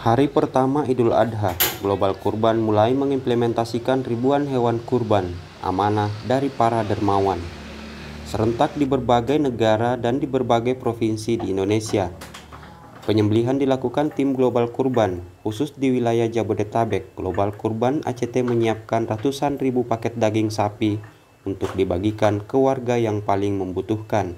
Hari pertama Idul Adha, Global Kurban mulai mengimplementasikan ribuan hewan kurban, amanah dari para dermawan, serentak di berbagai negara dan di berbagai provinsi di Indonesia. Penyembelihan dilakukan tim Global Kurban, khusus di wilayah Jabodetabek. Global Kurban ACT menyiapkan ratusan ribu paket daging sapi untuk dibagikan ke warga yang paling membutuhkan.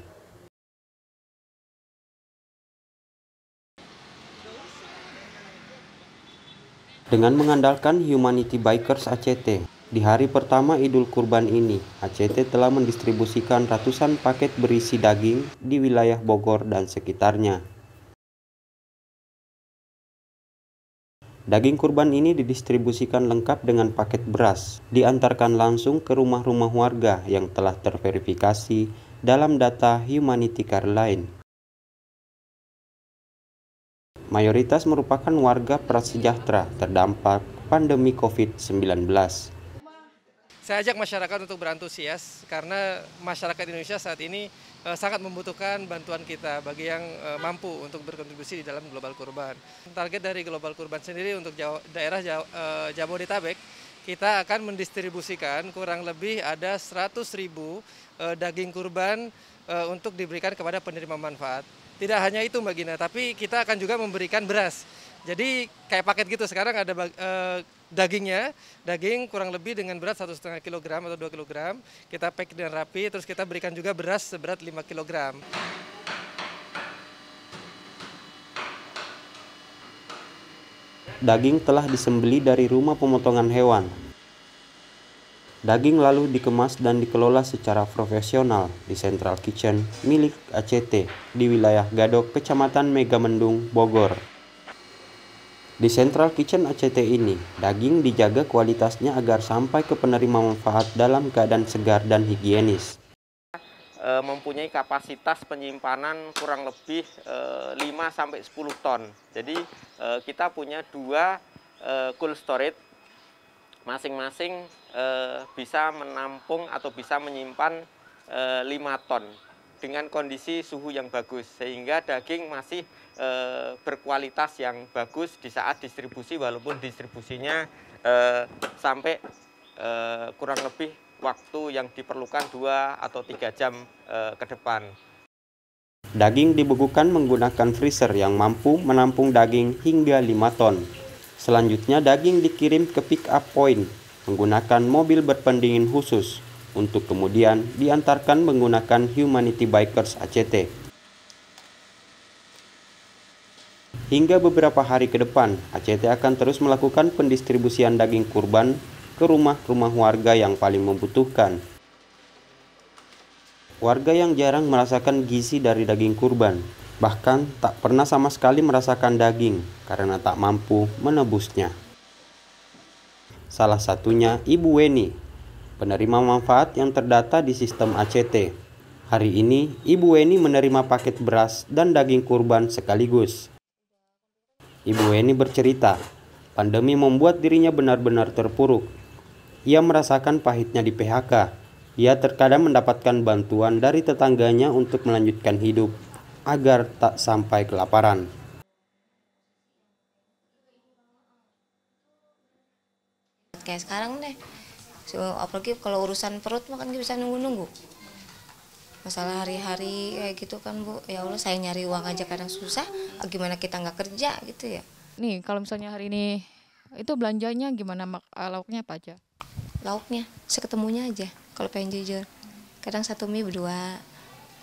Dengan mengandalkan Humanity Bikers ACT, di hari pertama Idul Kurban ini, ACT telah mendistribusikan ratusan paket berisi daging di wilayah Bogor dan sekitarnya. Daging kurban ini didistribusikan lengkap dengan paket beras, diantarkan langsung ke rumah-rumah warga yang telah terverifikasi dalam data Humanity Carline. Mayoritas merupakan warga prasejahtera terdampak pandemi Covid-19. Saya ajak masyarakat untuk berantusias karena masyarakat Indonesia saat ini sangat membutuhkan bantuan kita bagi yang mampu untuk berkontribusi di dalam Global Kurban. Target dari Global Kurban sendiri untuk daerah Jabodetabek, kita akan mendistribusikan kurang lebih ada 100 ribu daging kurban untuk diberikan kepada penerima manfaat. Tidak hanya itu Mbak Gina, tapi kita akan juga memberikan beras. Jadi kayak paket gitu, sekarang ada daging kurang lebih dengan berat 1,5 kg atau 2 kg. Kita pack dengan rapi, terus kita berikan juga beras seberat 5 kg. Daging telah disembeli dari rumah pemotongan hewan. Daging lalu dikemas dan dikelola secara profesional di Central Kitchen milik ACT di wilayah Gadok, Kecamatan Megamendung, Bogor. Di Central Kitchen ACT ini, daging dijaga kualitasnya agar sampai ke penerima manfaat dalam keadaan segar dan higienis. Mempunyai kapasitas penyimpanan kurang lebih 5-10 ton. Jadi kita punya dua cold storage. Masing-masing bisa menampung atau bisa menyimpan 5 ton dengan kondisi suhu yang bagus, sehingga daging masih berkualitas yang bagus di saat distribusi, walaupun distribusinya sampai kurang lebih waktu yang diperlukan 2 atau 3 jam ke depan. Daging dibekukan menggunakan freezer yang mampu menampung daging hingga 5 ton. Selanjutnya daging dikirim ke pick up point menggunakan mobil berpendingin khusus untuk kemudian diantarkan menggunakan Humanity Bikers ACT. Hingga beberapa hari ke depan, ACT akan terus melakukan pendistribusian daging kurban ke rumah-rumah warga yang paling membutuhkan. Warga yang jarang merasakan gizi dari daging kurban, bahkan tak pernah sama sekali merasakan daging karena tak mampu menebusnya. Salah satunya Ibu Weni, penerima manfaat yang terdata di sistem ACT. Hari ini, Ibu Weni menerima paket beras dan daging kurban sekaligus. Ibu Weni bercerita, pandemi membuat dirinya benar-benar terpuruk. Ia merasakan pahitnya di PHK. Ia terkadang mendapatkan bantuan dari tetangganya untuk melanjutkan hidup agar tak sampai kelaparan. Kayak sekarang deh, apalagi kalau urusan perut makan bisa nunggu-nunggu. Masalah hari-hari kayak gitu kan Bu, ya Allah saya nyari uang aja kadang susah, gimana kita nggak kerja gitu ya. Nih kalau misalnya hari ini, itu belanjanya gimana, lauknya apa aja? Lauknya, seketemunya aja kalau pengen jujur. Kadang satu mie berdua.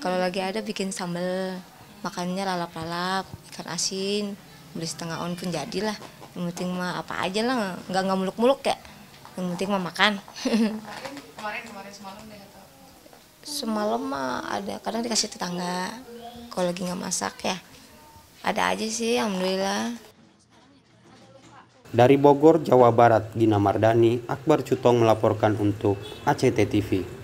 Kalau lagi ada bikin sambal, makannya lalap-lalap, ikan asin, beli setengah on pun jadilah. Yang penting mah apa aja lah, nggak muluk-muluk ya. Yang penting mah makan. Kemarin semalam deh atau? Semalam mah ada, kadang dikasih tetangga. Kalau lagi nggak masak ya, ada aja sih, alhamdulillah. Dari Bogor, Jawa Barat, Dina Mardani, Akbar Cutong melaporkan untuk ACT TV.